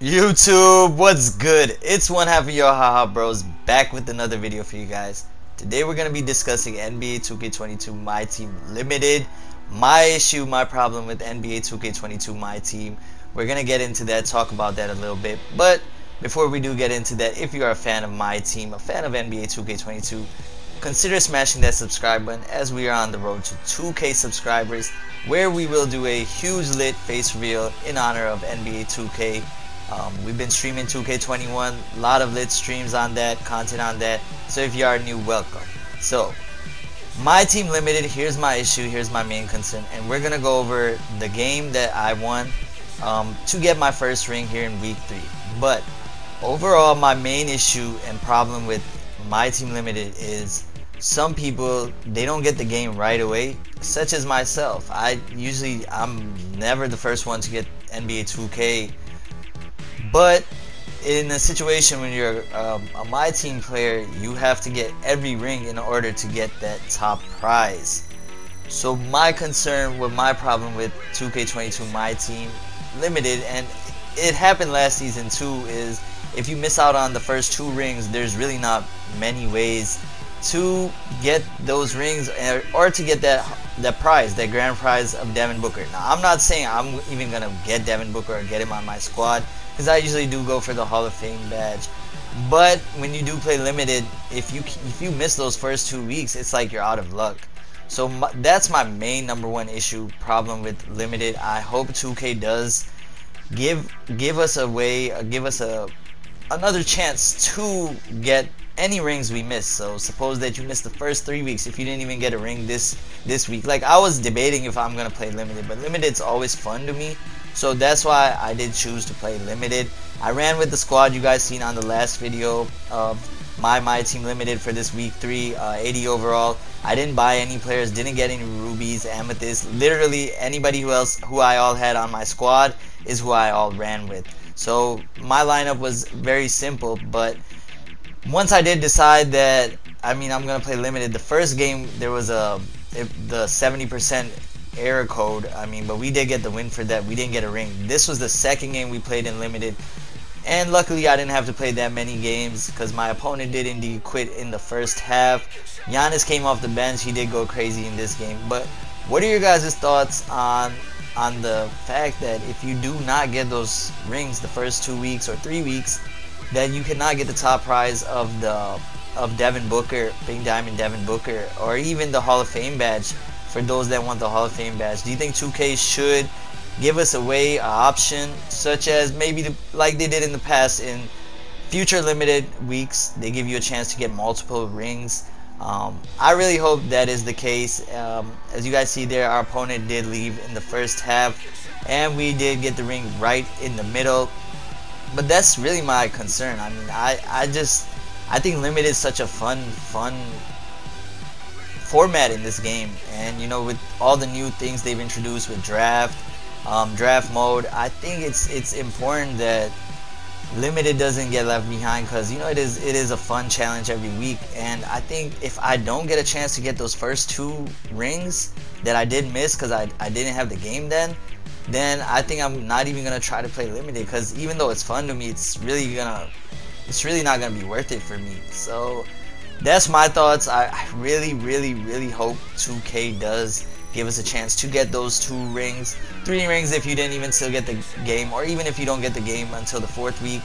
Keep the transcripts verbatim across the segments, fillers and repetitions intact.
YouTube, what's good? It's one half of your HaHa Bros back with another video for you guys. Today we're going to be discussing N B A two K twenty-two MyTeam Limited. My issue, my problem with N B A two K twenty-two MyTeam. We're going to get into that, talk about that a little bit. But before we do get into that, if you are a fan of MyTeam, a fan of N B A two K twenty-two, consider smashing that subscribe button as we are on the road to two K subscribers, where we will do a huge lit face reveal in honor of N B A two K. Um, we've been streaming two K twenty-one, a lot of lit streams on that, content on that, so if you are new, welcome. So, MyTeam Limited, here's my issue, here's my main concern, and we're going to go over the game that I won um, to get my first ring here in week three. But, overall, my main issue and problem with MyTeam Limited is some people, they don't get the game right away, such as myself. I usually, I'm never the first one to get N B A two K. But in a situation when you're um, a MyTeam player, you have to get every ring in order to get that top prize. So my concern with my problem with two K twenty-two MyTeam Limited, and it happened last season too, is if you miss out on the first two rings, there's really not many ways to get those rings or to get that that prize, that grand prize of Devin Booker. Now I'm not saying I'm even gonna get Devin Booker or get him on my squad, because I usually do go for the Hall of Fame badge. But when you do play limited, if you if you miss those first two weeks, it's like you're out of luck. So my, that's my main number one issue problem with limited. I hope two K does give give us a way, uh, give us a another chance to get any rings we missed. So suppose that you missed the first three weeks. If you didn't even get a ring this this week, like I was debating if I'm gonna play limited, but limited's always fun to me. So that's why I did choose to play limited. I ran with the squad you guys seen on the last video of my MyTeam Limited for this week three, uh, eighty overall. I didn't buy any players, didn't get any rubies, amethyst. Literally anybody who else who I all had on my squad is who I all ran with. So my lineup was very simple, but once I did decide that, I mean, I'm gonna play limited. The first game there was a the seventy percent error code, I mean, but we did get the win for that. We didn't get a ring. This was the second game we played in limited, and luckily I didn't have to play that many games because my opponent did indeed quit in the first half. Giannis came off the bench. He did go crazy in this game. But what are your guys' thoughts on on the fact that if you do not get those rings the first two weeks or three weeks, that you cannot get the top prize of the of Devin Booker, Big Diamond Devin Booker, or even the Hall of Fame badge? For those that want the Hall of Fame badge, do you think two K should give us away an option, such as maybe the, like they did in the past in future limited weeks, they give you a chance to get multiple rings? Um, I really hope that is the case. Um, as you guys see there, our opponent did leave in the first half, and we did get the ring right in the middle. But that's really my concern. I mean, I I just I think limited is such a fun fun. format in this game, and you know, with all the new things they've introduced with draft um, draft mode, I think it's it's important that limited doesn't get left behind, because you know, it is it is a fun challenge every week. And I think if I don't get a chance to get those first two rings that I did miss because I, I didn't have the game then then I think I'm not even gonna try to play limited, because even though it's fun to me, it's really gonna it's really not gonna be worth it for me. So that's my thoughts. I, I really, really, really hope two K does give us a chance to get those two rings. Three rings if you didn't even still get the game, or even if you don't get the game until the fourth week.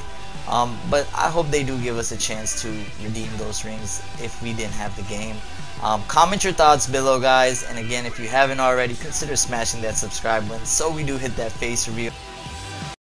Um, but I hope they do give us a chance to redeem those rings if we didn't have the game. Um, comment your thoughts below, guys. And again, if you haven't already, consider smashing that subscribe button so we do hit that face reveal.